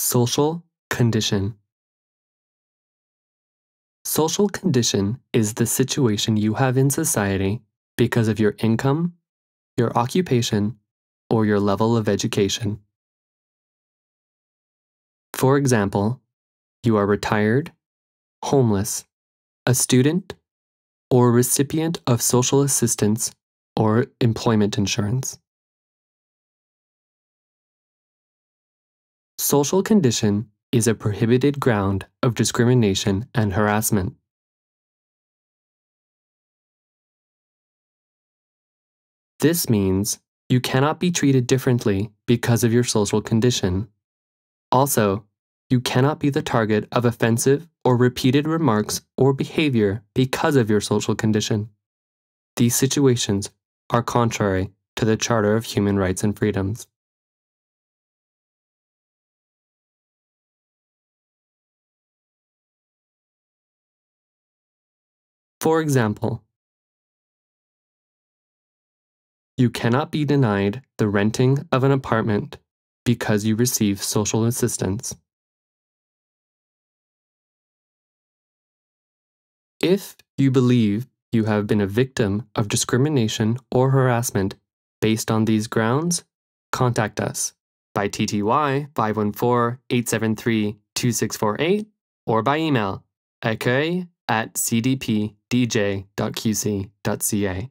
Social condition. Social condition is the situation you have in society because of your income, your occupation, or your level of education. For example, you are retired, homeless, a student, or recipient of social assistance or employment insurance. Social condition is a prohibited ground of discrimination and harassment. This means you cannot be treated differently because of your social condition. Also, you cannot be the target of offensive or repeated remarks or behavior because of your social condition. These situations are contrary to the Charter of Human Rights and Freedoms. For example, you cannot be denied the renting of an apartment because you receive social assistance. If you believe you have been a victim of discrimination or harassment based on these grounds, contact us by TTY 514-873-2648 or by email accueil@cdpdj.qc.ca.